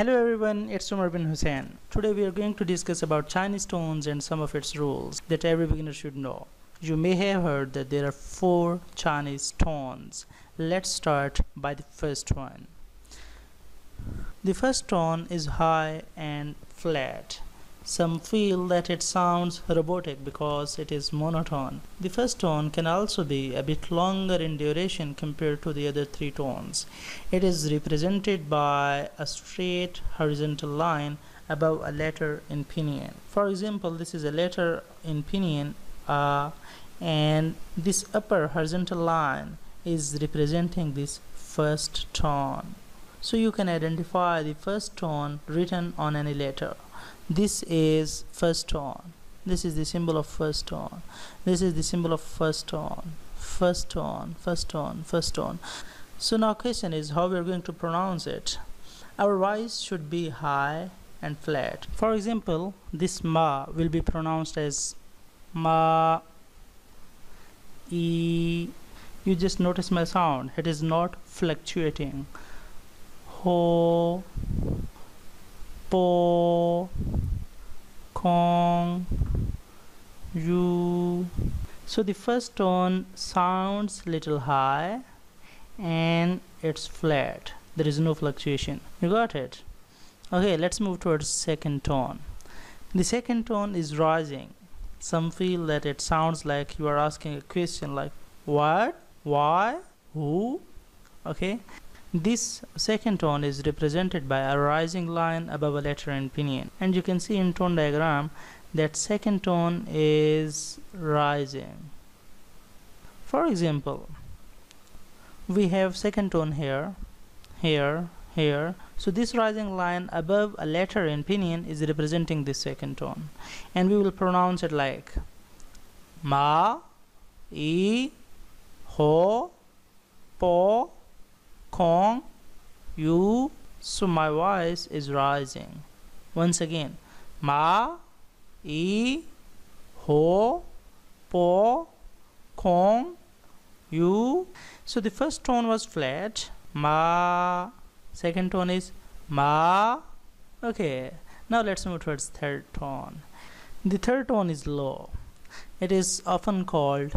Hello everyone, it's Omar bin Hussein. Today we are going to discuss about Chinese stones and some of its rules that every beginner should know. You may have heard that there are 4 Chinese stones. Let's start by the first one. The first stone is high and flat. Some feel that it sounds robotic because it is monotone. The first tone can also be a bit longer in duration compared to the other 3 tones. It is represented by a straight horizontal line above a letter in pinyin. For example, this is a letter in pinyin and this upper horizontal line is representing this first tone. So you can identify the first tone written on any letter. This is first tone. This is the symbol of first tone. This is the symbol of first tone. First tone, first tone, first tone. So now question is how we are going to pronounce it. Our voice should be high and flat. For example, this ma will be pronounced as ma, e. You just notice my sound. It is not fluctuating. Ho, po, kong, yu. So the first tone sounds little high and it's flat. There is no fluctuation. You got it? Okay, let's move towards second tone. The second tone is rising. Some feel that it sounds like you are asking a question like what, why, who. Okay. This second tone is represented by a rising line above a letter in pinyin, and you can see in tone diagram that second tone is rising. For example, we have second tone here, here, here. So this rising line above a letter in pinyin is representing this second tone, and we will pronounce it like ma, e, ho, po, kong, yu. So my voice is rising. Once again, ma, e, ho, po, kong, yu. So the first tone was flat, ma. Second tone is ma. Okay, now let's move towards third tone. The third tone is low. It is often called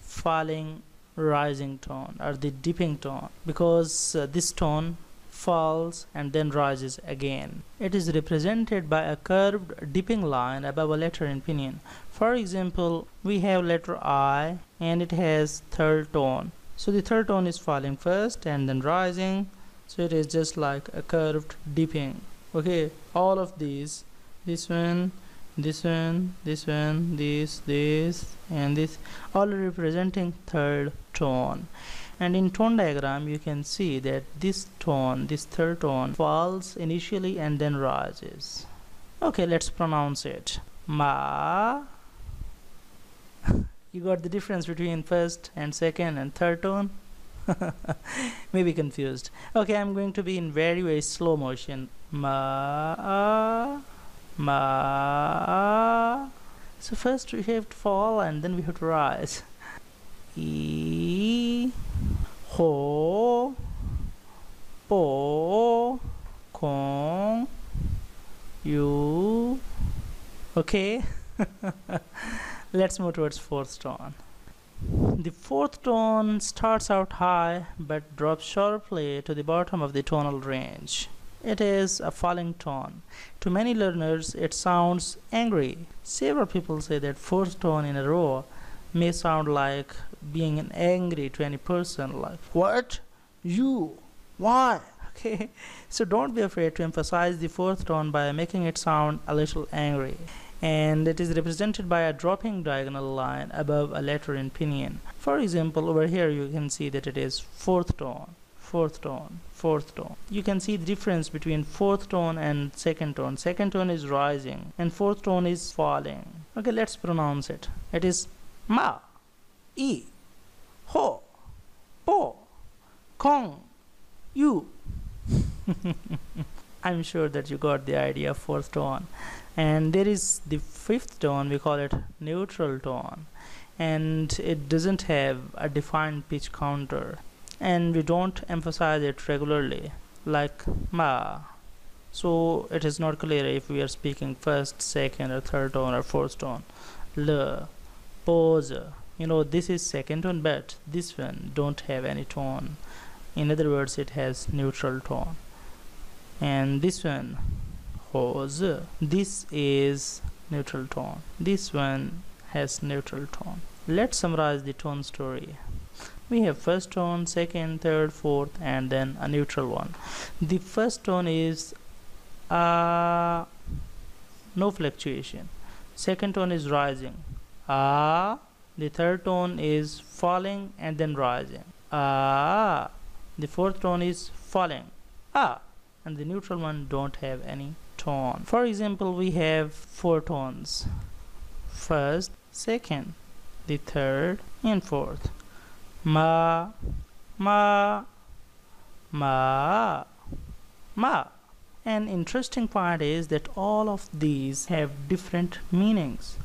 falling rising tone or the dipping tone because this tone falls and then rises again. It is represented by a curved dipping line above a letter in pinyin. For example, we have letter I and it has third tone. So the third tone is falling first and then rising. So it is just like a curved dipping. Okay, all of these, this one, this one, this one, this, this, and this, all representing third tone. And in tone diagram you can see that this tone, this third tone, falls initially and then rises. Okay, let's pronounce it. Ma. You got the difference between first and second and third tone? Maybe confused. Okay, I'm going to be in very, very slow motion. Ma, ma. So first we have to fall and then we have to rise. E, ho, po, kong, yu. Okay. Let's move towards fourth tone. The fourth tone starts out high but drops sharply to the bottom of the tonal range. It is a falling tone. To many learners, it sounds angry. Several people say that fourth tone in a row may sound like being angry to any person, like what, you, why. Okay, so don't be afraid to emphasize the fourth tone by making it sound a little angry. And it is represented by a dropping diagonal line above a letter in pinyin. For example, over here you can see that it is fourth tone, fourth tone, fourth tone. You can see the difference between fourth tone and second tone. Second tone is rising and fourth tone is falling. Okay, let's pronounce it. It is ma, e, ho, po, kong, yu. I'm sure that you got the idea of fourth tone. And there is the fifth tone, we call it neutral tone, and it doesn't have a defined pitch counter, and we don't emphasize it regularly like ma. So it is not clear if we are speaking first, second or third tone or fourth tone. Le, pause, you know, this is second tone, but this one don't have any tone. In other words, it has neutral tone. And this one, hose, this is neutral tone. This one has neutral tone. Let's summarize the tone story. We have first tone, second, third, fourth, and then a neutral one. The first tone is no fluctuation. Second tone is rising, the third tone is falling and then rising, the fourth tone is falling, and the neutral one don't have any tone. For example, we have four tones: first, second, the third and fourth. Ma, ma, ma, ma. An interesting part is that all of these have different meanings.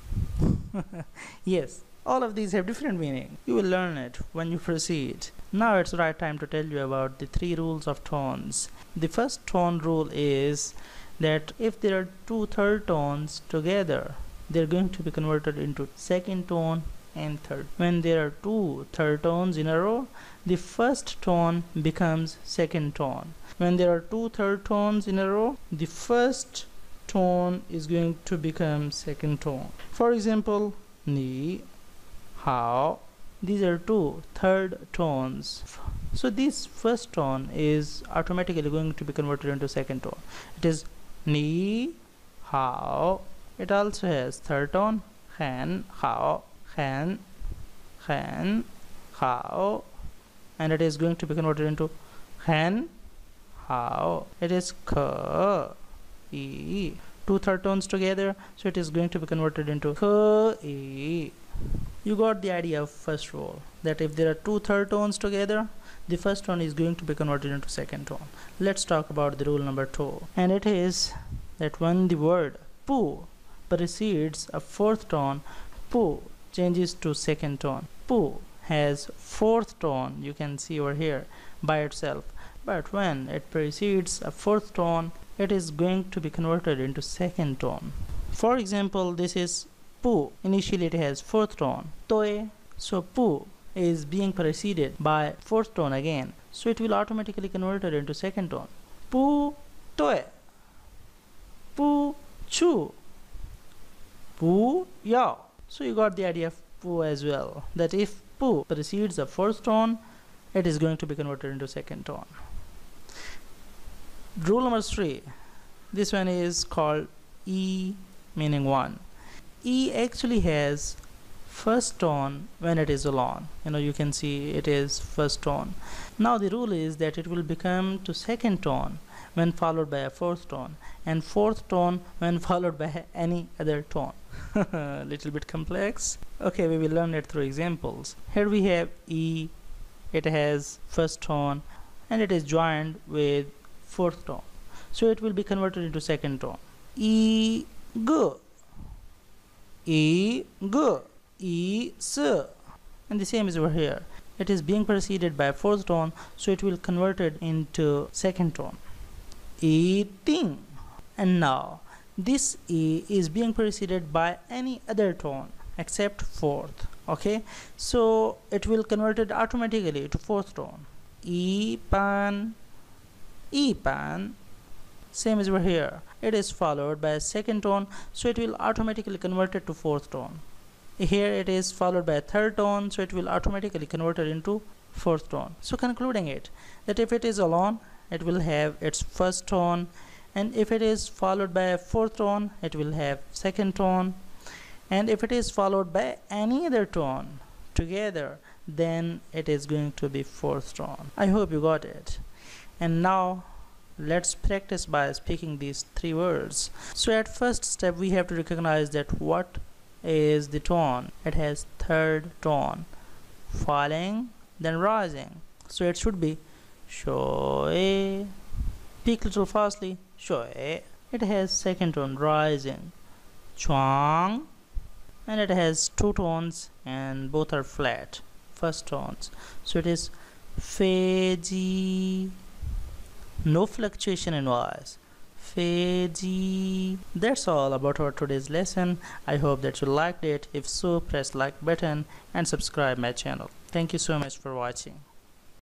Yes, all of these have different meaning. You will learn it when you proceed. Now it's the right time to tell you about the three rules of tones. The first tone rule is that if there are two third tones together, they're going to be converted into second tone and third. When there are two third tones in a row, the first tone becomes second tone. When there are two third tones in a row, the first tone is going to become second tone. For example, ni, how, these are two third tones. So this first tone is automatically going to be converted into second tone. It is ni, how. It also has third tone, khan, how, khan, khan, how, and it is going to be converted into khan, how. It is k, e, two third tones together, so it is going to be converted into k, e. You got the idea of first rule, that if there are two third tones together, the first one is going to be converted into second tone. Let's talk about the rule number two, and it is that when the word pu precedes a fourth tone, pu changes to second tone. Pu has fourth tone, you can see over here, by itself, but when it precedes a fourth tone, it is going to be converted into second tone. For example, this is pu. Initially it has fourth tone, toe, so pu is being preceded by fourth tone again, so it will automatically convert it into second tone. Pu toe, pu chu, pu yao. So you got the idea of pu as well, that if pu precedes a fourth tone, it is going to be converted into second tone. Rule number three, this one is called e, meaning one. E actually has first tone when it is alone. You know, you can see it is first tone. Now the rule is that it will become to second tone when followed by a fourth tone, and fourth tone when followed by any other tone. Little bit complex. Okay, we will learn it through examples. Here we have e. It has first tone and it is joined with fourth tone, so it will be converted into second tone. E g, e g, e s, and the same is over here. It is being preceded by fourth tone, so it will converted into second tone. E ting, and now this e is being preceded by any other tone except fourth. Okay, so it will convert it automatically to fourth tone. E pan, e pan, same as over here. It is followed by a second tone, so it will automatically convert it to fourth tone. Here it is followed by a third tone, so it will automatically convert it into fourth tone. So concluding it, that if it is alone, it will have its first tone, and if it is followed by a fourth tone, it will have second tone, and if it is followed by any other tone together, then it is going to be fourth tone. I hope you got it. And now let's practice by speaking these three words. So at first step, we have to recognize that what is the tone. It has third tone, falling, then rising, so it should be shoe. Speak little fastly, shoe. It has second tone, rising, chuang, and it has two tones and both are flat, first tones, so it is feji. No fluctuation in voice, Fiji. That's all about our today's lesson. I hope that you liked it. If so, press like button and subscribe my channel. Thank you so much for watching.